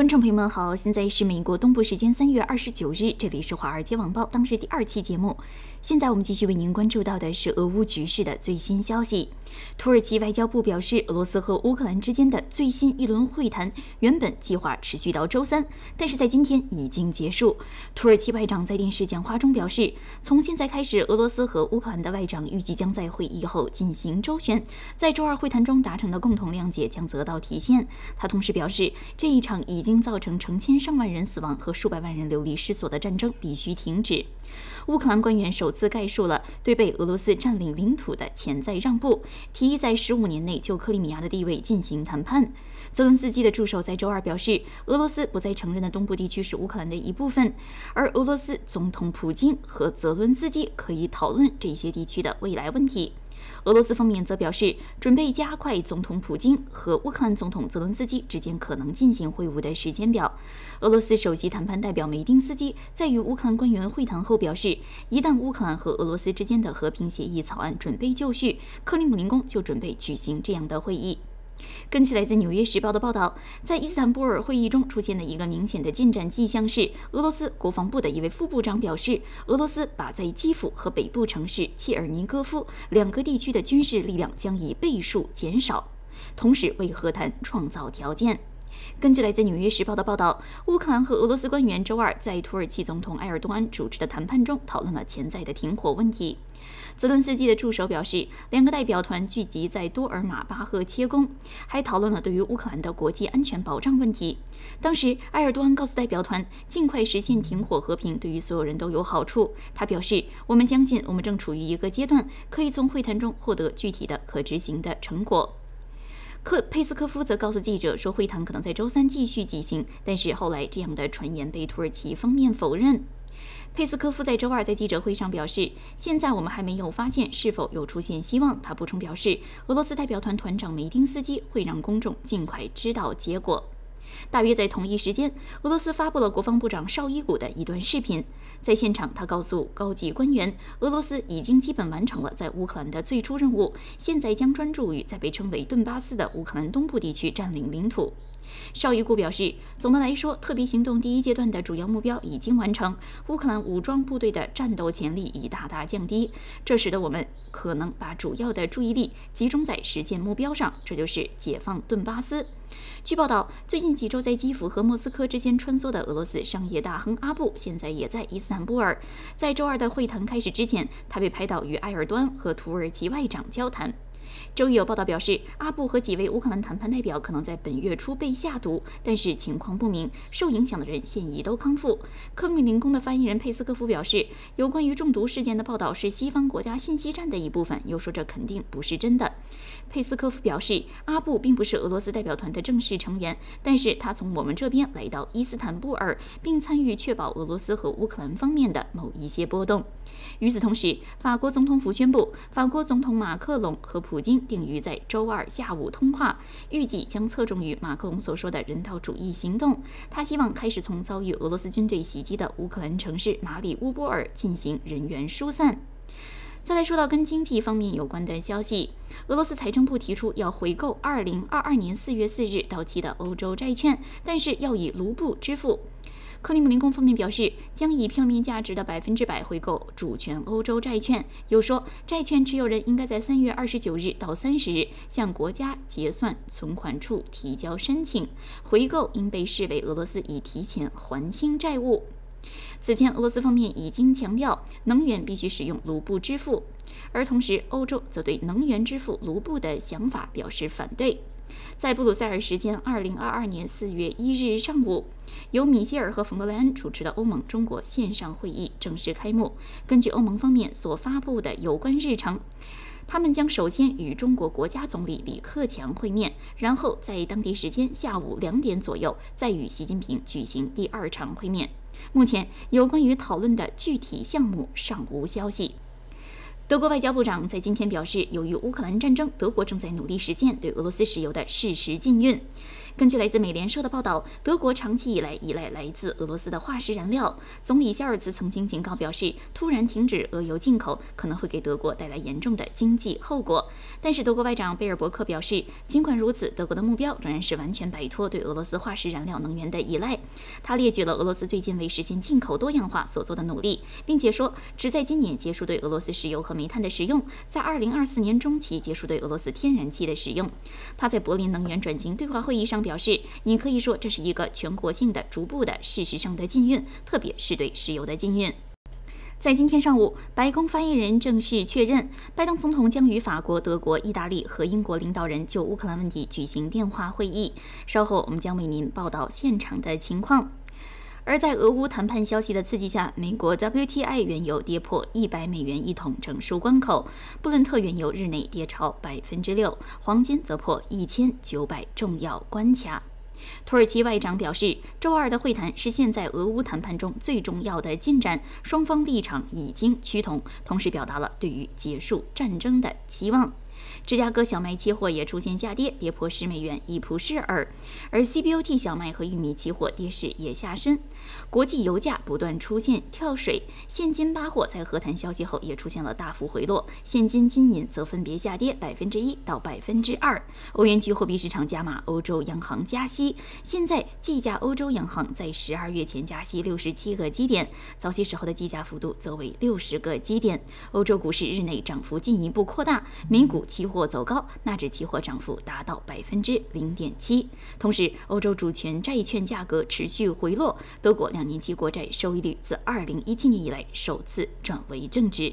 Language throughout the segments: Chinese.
观众朋友们好，现在是美国东部时间3月29日，这里是华尔街晚报当日第2期节目。现在我们继续为您关注到的是俄乌局势的最新消息。土耳其外交部表示，俄罗斯和乌克兰之间的最新一轮会谈原本计划持续到周3，但是在今天已经结束。土耳其外长在电视讲话中表示，从现在开始，俄罗斯和乌克兰的外长预计将在会议后进行周旋，在周2会谈中达成的共同谅解将得到体现。他同时表示，这一场已经造成成千上万人死亡和数百万人流离失所的战争必须停止。乌克兰官员首次概述了对被俄罗斯占领领土的潜在让步，提议在15年内就克里米亚的地位进行谈判。泽伦斯基的助手在周2表示，俄罗斯不再承认的东部地区是乌克兰的一部分，而俄罗斯总统普京和泽伦斯基可以讨论这些地区的未来问题。俄罗斯方面则表示，准备加快总统普京和乌克兰总统泽伦斯基之间可能进行会晤的时间表。俄罗斯首席谈判代表梅丁斯基在与乌克兰官员会谈后表示，一旦乌克兰和俄罗斯之间的和平协议草案准备就绪，克里姆林宫就准备举行这样的会议。根据来自《纽约时报》的报道，在伊斯坦布尔会议中出现的一个明显的进展迹象是，俄罗斯国防部的一位副部长表示，俄罗斯把在基辅和北部城市切尔尼戈夫两个地区的军事力量将以倍数减少，同时为和谈创造条件。根据来自《纽约时报》的报道，乌克兰和俄罗斯官员周2在土耳其总统埃尔多安主持的谈判中讨论了潜在的停火问题。泽伦斯基的助手表示，两个代表团聚集在多尔马巴赫切宫，还讨论了对于乌克兰的国际安全保障问题。当时，埃尔多安告诉代表团，尽快实现停火和平对于所有人都有好处。他表示，我们相信我们正处于一个阶段，可以从会谈中获得具体的可执行的成果。佩斯科夫则告诉记者说，会谈可能在周3继续进行，但是后来这样的传言被土耳其方面否认。佩斯科夫在周2在记者会上表示，现在我们还没有发现是否有出现希望。他补充表示，俄罗斯代表团团长梅丁斯基会让公众尽快知道结果。大约在同一时间，俄罗斯发布了国防部长绍伊古的一段视频。在现场，他告诉高级官员，俄罗斯已经基本完成了在乌克兰的最初任务，现在将专注于在被称为顿巴斯的乌克兰东部地区占领领土。绍伊古表示，总的来说，特别行动第1阶段的主要目标已经完成，乌克兰武装部队的战斗潜力已大大降低，这使得我们可能把主要的注意力集中在实现目标上，这就是解放顿巴斯。据报道，最近几周在基辅和莫斯科之间穿梭的俄罗斯商业大亨阿布现在也在伊斯坦布尔。在周2的会谈开始之前，他被拍到与埃尔多安和土耳其外长交谈。周1有报道表示，阿布和几位乌克兰谈判代表可能在本月初被下毒，但是情况不明，受影响的人现已都康复。克里姆林宫的发言人佩斯科夫表示，有关于中毒事件的报道是西方国家信息战的一部分，又说这肯定不是真的。佩斯科夫表示，阿布并不是俄罗斯代表团的正式成员，但是他从我们这边来到伊斯坦布尔，并参与确保俄罗斯和乌克兰方面的某一些波动。与此同时，法国总统府宣布，法国总统马克龙和普京定于在周2下午通话，预计将侧重于马克龙所说的人道主义行动。他希望开始从遭遇俄罗斯军队袭击的乌克兰城市马里乌波尔进行人员疏散。再来说到跟经济方面有关的消息，俄罗斯财政部提出要回购2022年4月4日到期的欧洲债券，但是要以卢布支付。克里姆林宫方面表示，将以票面价值的100%回购主权欧洲债券，又说债券持有人应该在3月29日到30日向国家结算存款处提交申请，回购应被视为俄罗斯已提前还清债务。此前，俄罗斯方面已经强调能源必须使用卢布支付，而同时欧洲则对能源支付卢布的想法表示反对。在布鲁塞尔时间2022年4月1日上午，由米歇尔和冯德莱恩主持的欧盟中国线上会议正式开幕。根据欧盟方面所发布的有关日程，他们将首先与中国国家总理李克强会面，然后在当地时间下午2点左右再与习近平举行第2场会面。目前有关于讨论的具体项目尚无消息。德国外交部长在今天表示，由于乌克兰战争，德国正在努力实现对俄罗斯石油的适时禁运。根据来自美联社的报道，德国长期以来依赖来自俄罗斯的化石燃料。总理肖尔茨曾经警告表示，突然停止俄油进口可能会给德国带来严重的经济后果。但是，德国外长贝尔伯克表示，尽管如此，德国的目标仍然是完全摆脱对俄罗斯化石燃料能源的依赖。他列举了俄罗斯最近为实现进口多样化所做的努力，并且说，旨在今年结束对俄罗斯石油和煤炭的使用，在2024年中期结束对俄罗斯天然气的使用。他在柏林能源转型对话会议上表示，你可以说这是一个全国性的、逐步的、事实上的禁运，特别是对石油的禁运。在今天上午，白宫发言人正式确认，拜登总统将与法国、德国、意大利和英国领导人就乌克兰问题举行电话会议。稍后我们将为您报道现场的情况。而在俄乌谈判消息的刺激下，美国 WTI 原油跌破$100一桶整数关口，布伦特原油日内跌超6%，黄金则破1900重要关卡。土耳其外长表示，周二的会谈是现在俄乌谈判中最重要的进展，双方立场已经趋同，同时表达了对于结束战争的期望。芝加哥小麦期货也出现下跌，跌破$10一蒲式耳，而 CBOT 小麦和玉米期货跌势也下深。国际油价不断出现跳水，现金巴货在和谈消息后也出现了大幅回落，现金金银则分别下跌1%到2%。欧元区货币市场加码欧洲央行加息，现在计价欧洲央行在12月前加息67个基点，早些时候的计价幅度则为60个基点。欧洲股市日内涨幅进一步扩大，美股期货走高，纳指期货涨幅达到0.7%。同时，欧洲主权债券价格持续回落，德国2年期国债收益率自2017年以来首次转为正值。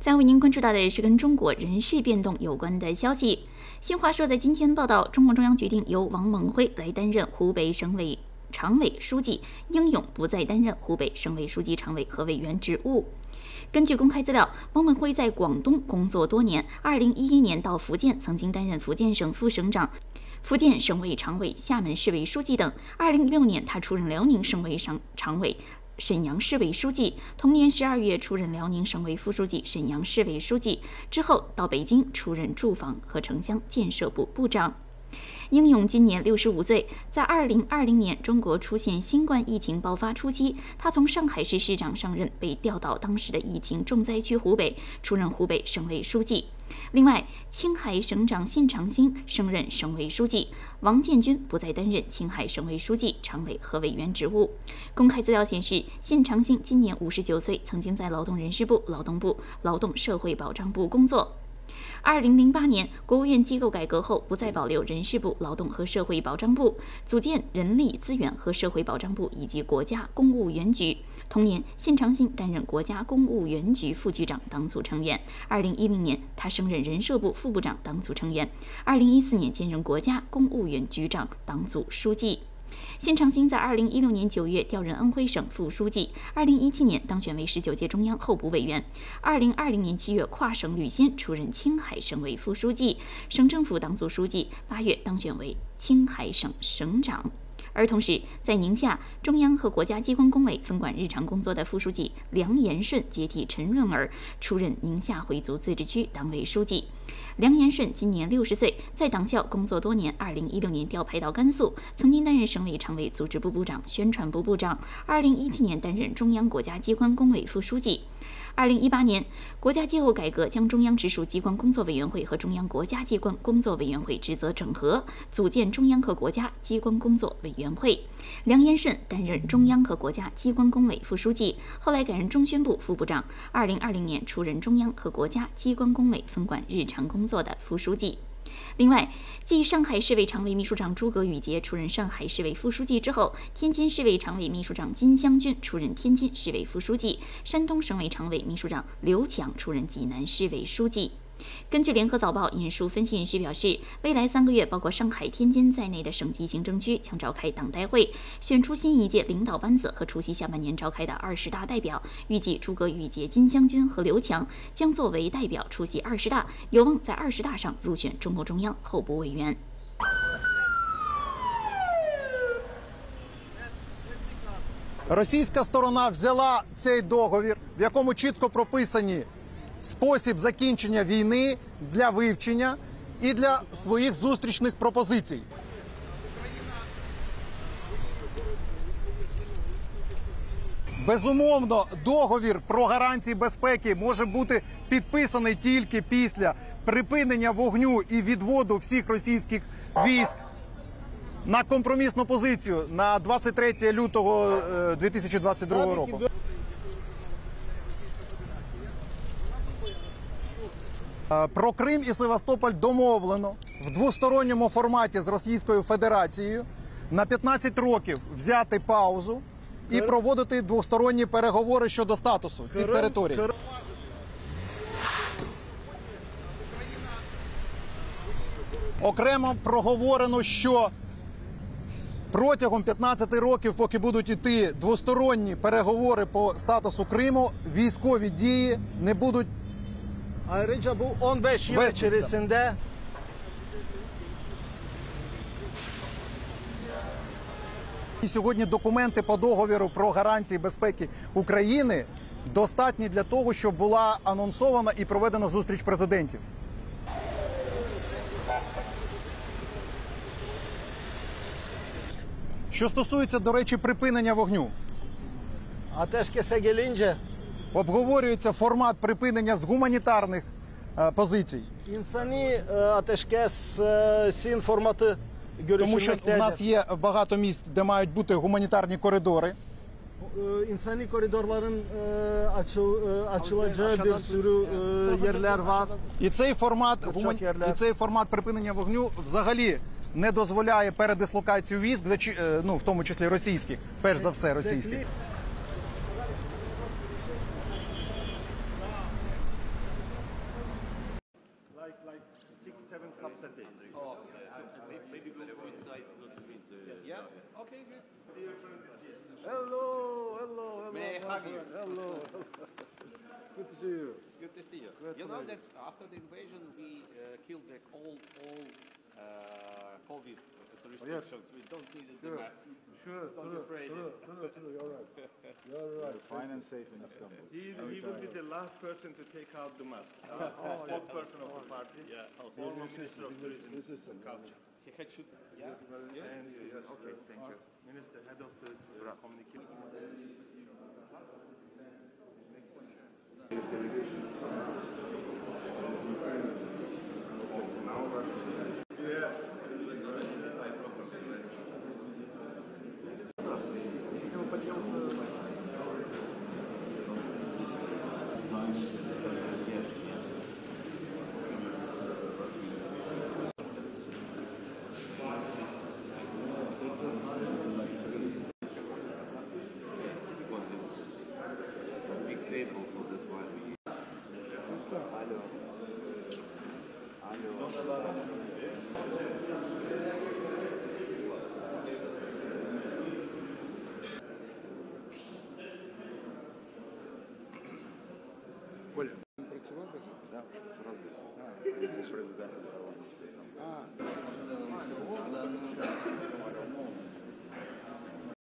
再为您关注到的是跟中国人事变动有关的消息。新华社在今天报道，中共中央决定由王蒙辉来担任湖北省委常委书记，应勇不再担任湖北省委书记常委和委员职务。根据公开资料，王蒙辉在广东工作多年，2011年到福建，曾经担任福建省副省长、福建省委常委、厦门市委书记等。2016年，他出任辽宁省委常委、沈阳市委书记，同年12月出任辽宁省委副书记、沈阳市委书记，之后到北京出任住房和城乡建设部部长。应勇今年65岁，在2020年中国出现新冠疫情爆发初期，他从上海市市长上任，被调到当时的疫情重灾区湖北，出任湖北省委书记。另外，青海省长信长兴升任省委书记，王建军不再担任青海省委书记、常委和委员职务。公开资料显示，信长兴今年59岁，曾经在劳动人事部、劳动部、劳动社会保障部工作。2008年，国务院机构改革后，不再保留人事部、劳动和社会保障部，组建人力资源和社会保障部以及国家公务员局。同年，信长兴担任国家公务员局副局长党组成员。2010年，他升任人社部副部长党组成员。2014年，兼任国家公务员局长党组书记。信长兴在2016年9月调任安徽省副书记，2017年当选为19届中央候补委员，2020年7月跨省履新出任青海省委副书记、省政府党组书记，8月当选为青海省省长。而同时，在宁夏，中央和国家机关工委分管日常工作的副书记梁延顺接替陈润儿，出任宁夏回族自治区党委书记。梁延顺今年60岁，在党校工作多年。2016年调派到甘肃，曾经担任省委常委、组织部部长、宣传部部长。2017年担任中央国家机关工委副书记。2018年，国家机构改革将中央直属机关工作委员会和中央国家机关工作委员会职责整合，组建中央和国家机关工作委员会。梁延顺担任中央和国家机关工委副书记，后来改任中宣部副部长。2020年出任中央和国家机关工委分管日常工作的副书记。另外，继上海市委常委秘书长诸葛宇杰出任上海市委副书记之后，天津市委常委秘书长金湘军出任天津市委副书记，山东省委常委秘书长刘强出任济南市委书记。根据联合早报引述分析人士表示，未来3个月，包括上海、天津在内的省级行政区将召开党代会，选出新一届领导班子和出席下半年召开的20大代表。预计诸葛宇杰、金湘军和刘强将作为代表出席20大，有望在20大上入选中共中央候补委员。Російська сторона взяла цей договір, в якому чітко прописані спосіб закінчення війни для вивчення і для своїх зустрічних пропозицій. Безумовно, договір про гарантії безпеки може бути підписаний тільки після припинення вогню і відводу всіх російських військ на компромісну позицію на 23 лютого 2022 року. Про Крим і Севастополь домовлено в двосторонньому форматі з Російською Федерацією на 15 років взяти паузу і проводити двосторонні переговори щодо статусу цих територій. Окремо проговорено, що протягом 15 років, поки будуть іти двосторонні переговори по статусу Криму, військові дії не будуть Ayrıca bu 15 yıl içerisinde сьогодні документи по договору про гарантії безпеки України достатні для того, щоб була анонсована і проведена зустріч президентів. Що стосується, до речі, припинення вогню. Ateşkese gelince обговорюється формат припинення з гуманітарних позицій. Тому що у нас є багато місць, де мають бути гуманітарні коридори. І цей формат припинення вогню взагалі не дозволяє передислокацію військ, в тому числі російських, перш за все російських. Hello. Good to see you. Good to see you. You know that after the invasion, we killed back all COVID restrictions. We don't need the masks. Sure. Don't afraid. True. You're right. Fine and safe in Istanbul. He will be the last person to take out the mask. Top person of the party. Yeah. Former Minister of Tourism and Culture. He had should. Yeah. Okay. Thank you. Minister, head of the communication. Коля, працював? Так, правда. Президент.